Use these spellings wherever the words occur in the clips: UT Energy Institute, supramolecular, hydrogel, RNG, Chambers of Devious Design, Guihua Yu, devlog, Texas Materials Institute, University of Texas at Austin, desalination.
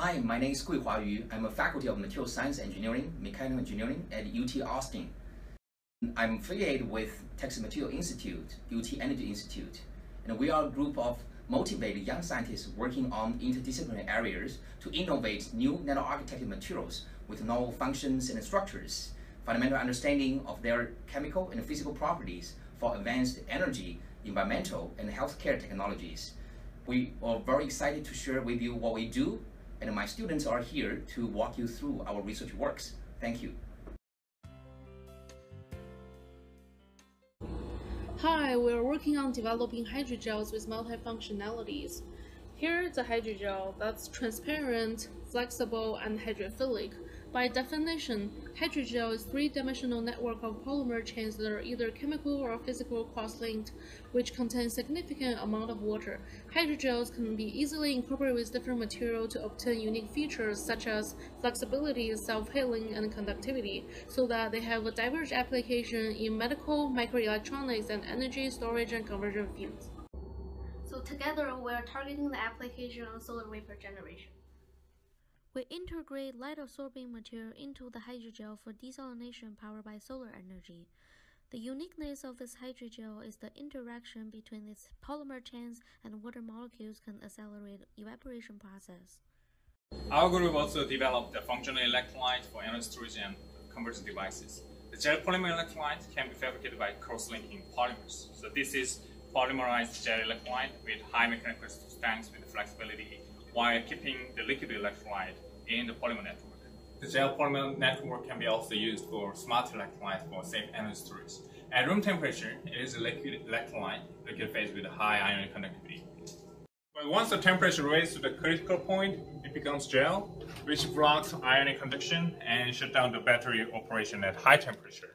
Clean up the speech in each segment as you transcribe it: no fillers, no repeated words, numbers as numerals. Hi, my name is Guihua Yu. I'm a faculty of Material Science Engineering, Mechanical Engineering at UT Austin. I'm affiliated with Texas Materials Institute, UT Energy Institute, and we are a group of motivated young scientists working on interdisciplinary areas to innovate new nano-architecture materials with novel functions and structures, fundamental understanding of their chemical and physical properties for advanced energy, environmental, and healthcare technologies. We are very excited to share with you what we do, and my students are here to walk you through our research works. Thank you. Hi, we are working on developing hydrogels with multi-functionalities. Here is a hydrogel that's transparent, flexible, and hydrophilic. By definition, hydrogel is a three-dimensional network of polymer chains that are either chemical or physical cross-linked, which contain significant amount of water. Hydrogels can be easily incorporated with different material to obtain unique features such as flexibility, self-healing, and conductivity, so that they have a diverse application in medical, microelectronics, and energy storage and conversion fields. So together, we are targeting the application on solar vapor generation. We integrate light-absorbing material into the hydrogel for desalination powered by solar energy. The uniqueness of this hydrogel is the interaction between its polymer chains and water molecules can accelerate evaporation process. Our group also developed a functional electrolyte for energy storage and conversion devices. The gel polymer electrolyte can be fabricated by cross-linking polymers. So this is polymerized gel electrolyte with high mechanical strength with flexibility while keeping the liquid electrolyte in the polymer network. The gel polymer network can be also used for smart electrolyte for safe energy storage. At room temperature, it is a liquid electrolyte, liquid phase with high ionic conductivity. But once the temperature raises to the critical point, it becomes gel, which blocks ionic conduction and shuts down the battery operation at high temperature.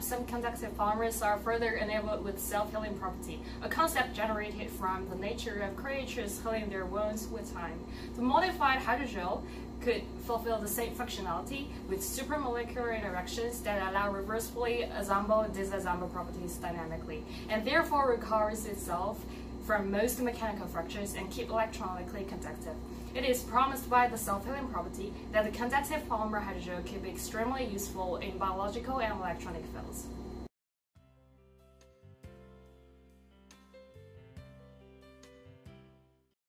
Some conductive polymers are further enabled with self-healing property, a concept generated from the nature of creatures healing their wounds with time. The modified hydrogel could fulfill the same functionality with supramolecular interactions that allow reversibly assemble and disassemble properties dynamically, and therefore recovers itself from most mechanical fractures and keep electronically conductive. It is promised by the self-healing property that the conductive polymer hydrogel can be extremely useful in biological and electronic fields.